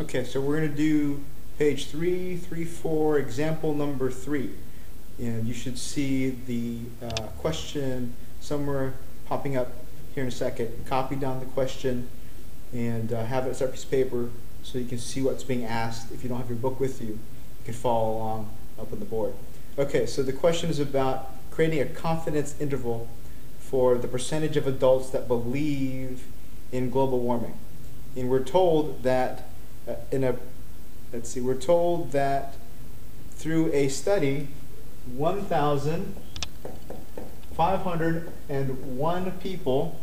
Okay, so we're going to do page 334, example number 3. And you should see the question somewhere popping up here in a second. Copy down the question and have it as a piece of paper so you can see what's being asked. If you don't have your book with you, you can follow along up on the board. Okay, so the question is about creating a confidence interval for the percentage of adults that believe in global warming. And we're told that through a study, 1,501 people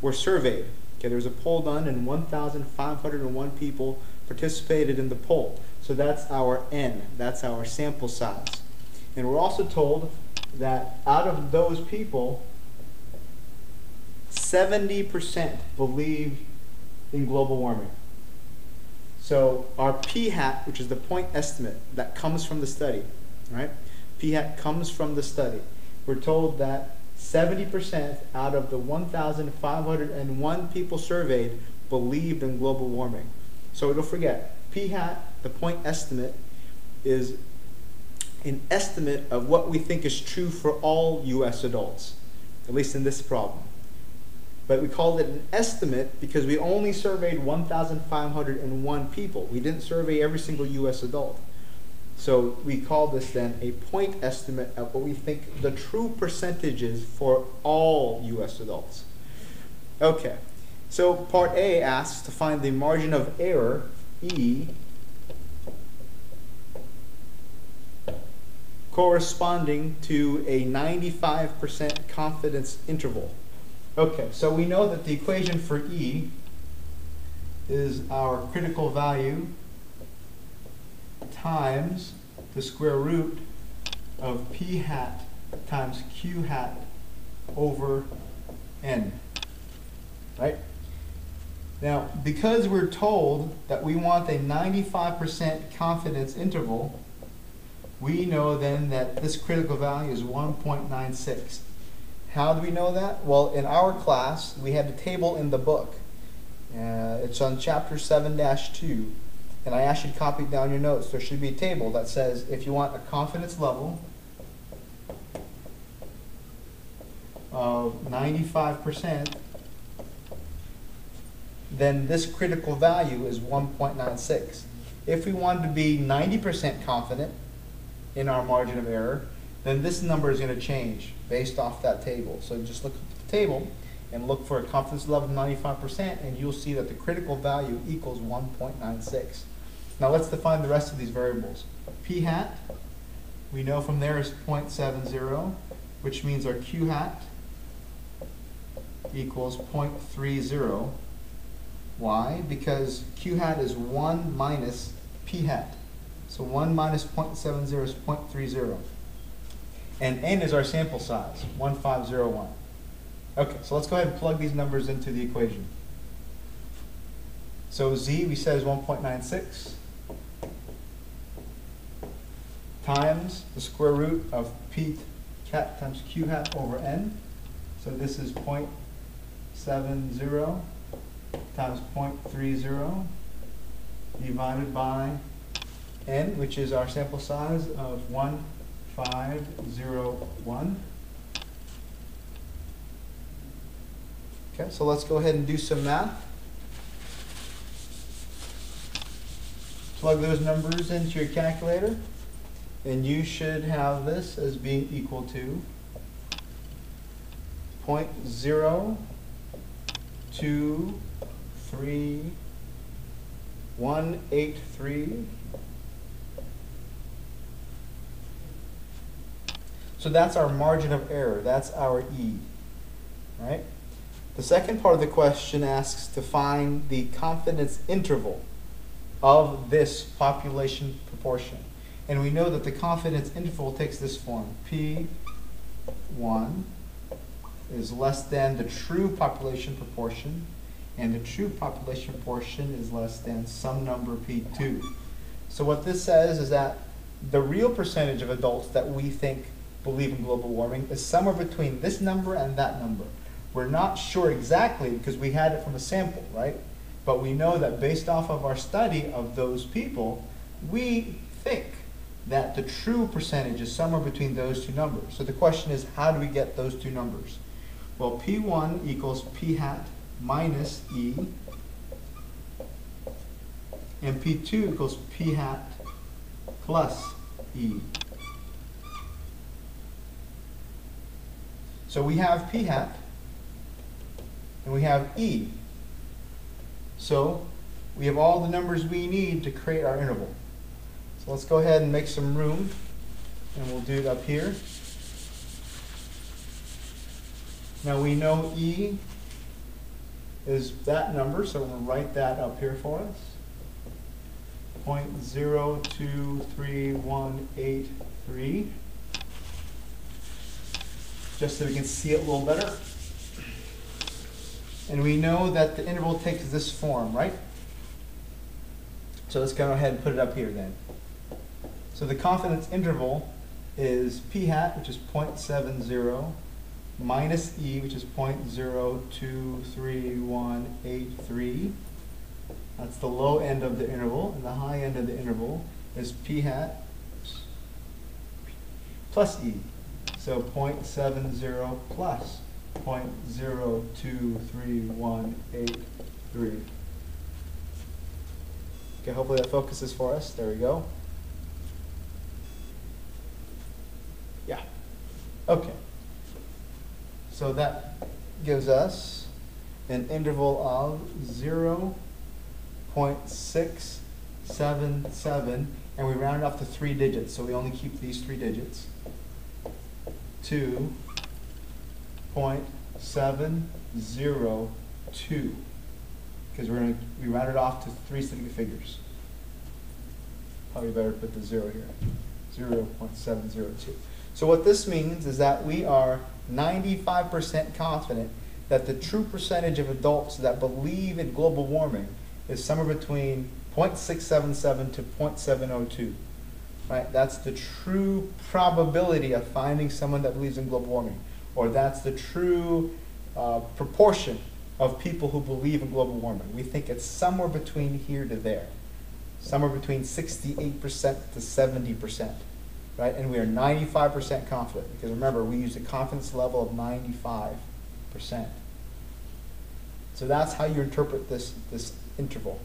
were surveyed. Okay, there was a poll done and 1,501 people participated in the poll. So that's our N, that's our sample size. And we're also told that out of those people, 70% believe in global warming. So our p-hat, which is the point estimate that comes from the study, right? P-hat comes from the study. We're told that 70% out of the 1,501 people surveyed believed in global warming. So don't forget, p-hat, the point estimate, is an estimate of what we think is true for all U.S. adults, at least in this problem. But we called it an estimate because we only surveyed 1,501 people. We didn't survey every single U.S. adult. So we call this then a point estimate of what we think the true percentage is for all U.S. adults. Okay, so part A asks to find the margin of error, E, corresponding to a 95% confidence interval. Okay, so we know that the equation for E is our critical value times the square root of P hat times Q hat over N, right? Now, because we're told that we want a 95% confidence interval, we know then that this critical value is 1.96. How do we know that? Well, in our class, we had a table in the book. It's on chapter 7-2. And I asked you to copy down your notes. There should be a table that says if you want a confidence level of 95%, then this critical value is 1.96. If we wanted to be 90% confident in our margin of error, then this number is going to change based off that table. So just look at the table and look for a confidence level of 95%, and you'll see that the critical value equals 1.96. Now let's define the rest of these variables. P hat, we know from there is 0.70, which means our Q hat equals 0.30. Why? Because Q hat is 1 minus P hat. So 1 minus 0.70 is 0.30. And N is our sample size, 1501. Okay, so let's go ahead and plug these numbers into the equation. So Z, we said, is 1.96 times the square root of P hat times Q hat over N. So this is 0.70 times 0.30 divided by N, which is our sample size of 1501. Okay, so let's go ahead and do some math. Plug those numbers into your calculator, and you should have this as being equal to 0.023183. So that's our margin of error. That's our E, right? The second part of the question asks to find the confidence interval of this population proportion. And we know that the confidence interval takes this form. P1 is less than the true population proportion, and the true population proportion is less than some number P2. So what this says is that the real percentage of adults that we think believe in global warming is somewhere between this number and that number. We're not sure exactly because we had it from a sample, right? But we know that based off of our study of those people, we think that the true percentage is somewhere between those two numbers. So the question is, how do we get those two numbers? Well, P1 equals P hat minus E, and P2 equals P hat plus E. So we have P hat, and we have E. So we have all the numbers we need to create our interval. So let's go ahead and make some room, and we'll do it up here. Now we know E is that number, so we'll write that up here for us. 0.023183, just so we can see it a little better. And we know that the interval takes this form, right? So let's go ahead and put it up here then. So the confidence interval is p hat, which is 0.70, minus e, which is 0.023183. That's the low end of the interval, and the high end of the interval is p hat plus e. So 0.70 plus 0.023183. Okay, hopefully that focuses for us. There we go. Yeah. Okay. So that gives us an interval of 0.677, and we round off to 3 digits, so we only keep these 3 digits. 2.702, because we rounded off to 3 significant figures. Probably better put the 0 here. 0.702. So what this means is that we are 95% confident that the true percentage of adults that believe in global warming is somewhere between 0.677 to 0.702. Right? That's the true probability of finding someone that believes in global warming, or that's the true proportion of people who believe in global warming. We think it's somewhere between here to there, somewhere between 68% to 70%, right? And we are 95% confident, because remember, we use a confidence level of 95%. So that's how you interpret this interval.